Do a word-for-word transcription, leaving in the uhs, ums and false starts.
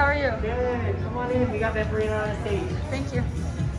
How are you? Good. Come on in. We got pepperoni on the stage. Thank you.